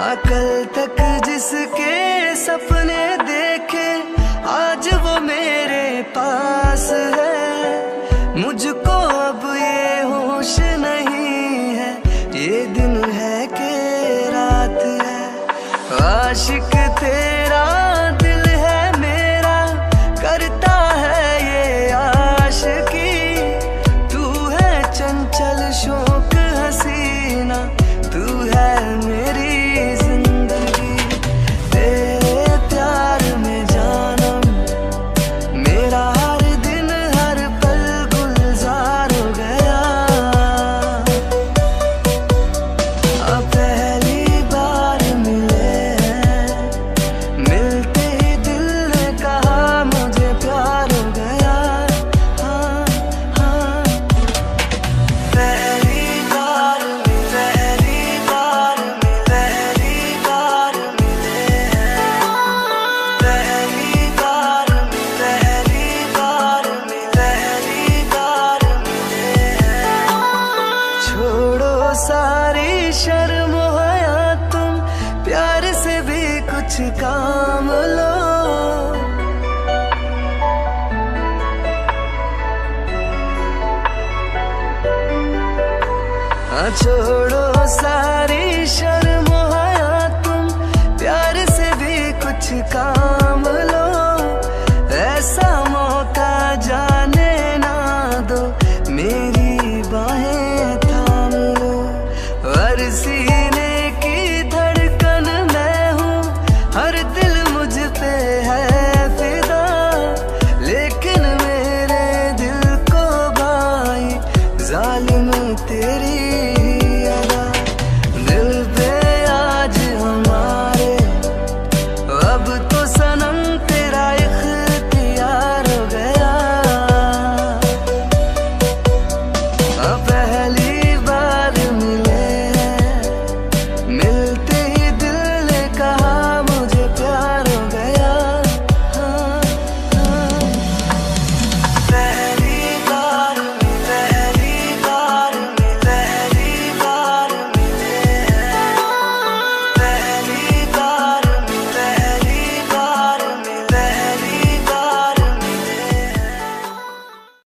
कल तक जिसके सपने देखे आज वो मेरे पास है। मुझको अब ये होश नहीं है ये दिन है कि रात है। आशिक तेरा दिल है मेरा करता है ये आशिकी। तू है चंचल शौक हसीना तू है मेरी सारी शर्म हया तुम प्यार से भी कुछ काम लो। छोड़ो सारी शर्म हया तुम प्यार से भी कुछ काम लो। ऐसा मौका जाने ना दो मेरी बाहें सीने की धड़कन मैं हूँ हर दिल मुझ पे है फिदा। लेकिन मेरे दिल को भाई जालिम तेरी